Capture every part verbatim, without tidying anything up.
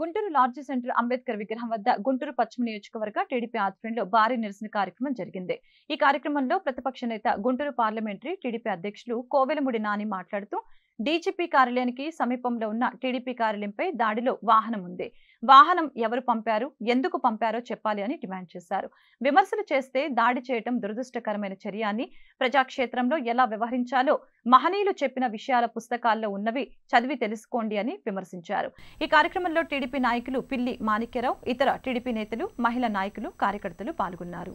Guntur large centre Ambedkar విగ్రహం వద్ద గుంటూరు పశ్చిమ నియోజకవర్గ టిడిపి ఆధ్వర్యంలో భారీ నిరసన కార్యక్రమం జరిగింది। ఈ కార్యక్రమంలో ప్రతిపక్ష నేత గుంటూరు పార్లమెంటరీ టిడిపి అధ్యక్షులు కోవెలముడి నాని మాట్లాడుతూ డీజీపీ కార్యాలయానికి సమీపంలో ఉన్న టిడిపి కార్యాలయంపై దాడిలో వాహనం ఉంది, వాహనం ఎవరు పంపారు, ఎందుకు పంపారో చెప్పాలి అని డిమాండ్ చేశారు। విమర్శలు చేస్తే దాడి చేయడం దురదృష్టకరమైన చర్య అని, ప్రజాక్షేత్రంలో ఎలా వ్యవహరించాలో మహనీయులు చెప్పిన విషయాల పుస్తకాల్లో ఉన్నవి చదివి తెలుసుకోండి అని విమర్శించారు। ఈ కార్యక్రమంలో టిడిపి నాయకులు పిల్లి మాణిక్యరావు, ఇతర టిడిపి నేతలు, మహిళా నాయకులు, కార్యకర్తలు పాల్గొన్నారు।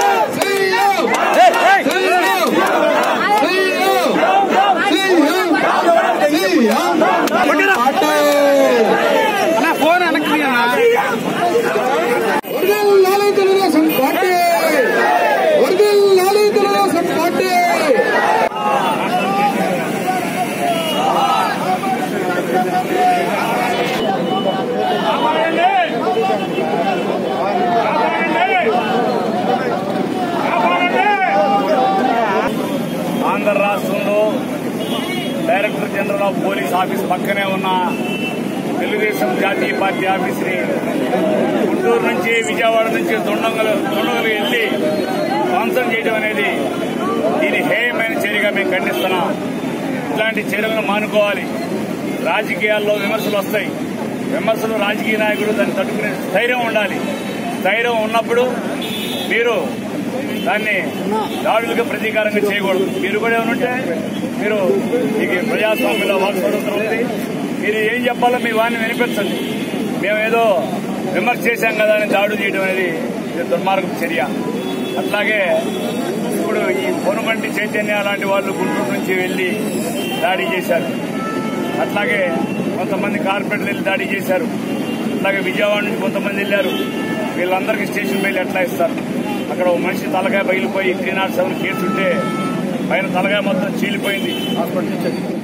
ఆంధ్ర రాష్ట్రంలో director general of police office పక్కనే ఉన్న తెలుగుదేశం జాతీయ పార్టీ ఆఫీసుని గుంటూరు నుంచి విజయవాడ నుంచి దొండగలు దొండగలు వెళ్ళి ధ్వంసం చేయడం అనేది దీని హేయమైన చర్యగా మేము ఖండిస్తున్నాం। ఇట్లాంటి చర్యలను మానుకోవాలి। రాజకీయాల్లో విమర్శలు వస్తాయి, విమర్శలు రాజకీయ నాయకులు దాన్ని తట్టుకునే ధైర్యం ఉండాలి। ధైర్యం ఉన్నప్పుడు మీరు దాన్ని దాడులకు ప్రతీకారంగా చేయకూడదు। మీరు కూడా ఏమనుంటే మీరు మీకు ప్రజాస్వామ్యంలో వాక్ స్వతంత్రం ఉంది, మీరు ఏం చెప్పాలో మీ వాడిని వినిపించండి। మేమేదో విమర్శ చేశాం కదా అని దాడులు చేయడం అనేది ఇది దుర్మార్గం చర్య। అట్లాగే ఇప్పుడు ఈ పొనుగంటి చైతన్య లాంటి వాళ్ళు గుంటూరు నుంచి వెళ్ళి దాడి చేశారు, అట్లాగే కొంతమంది కార్పొరేట్లు వెళ్ళి దాడి చేశారు, అట్లాగే విజయవాడ నుంచి కొంతమంది వెళ్ళారు। వీళ్ళందరికీ స్టేషన్ బెయిల్ ఎట్లా ఇస్తారు? అక్కడ ఓ మనిషి తలకాయ పగిలిపోయి త్రీ నాట్ సెవెన్ కేసు ఉంటే పైన తలకాయ మొత్తం చీలిపోయింది హాస్పిటల్ నుంచి.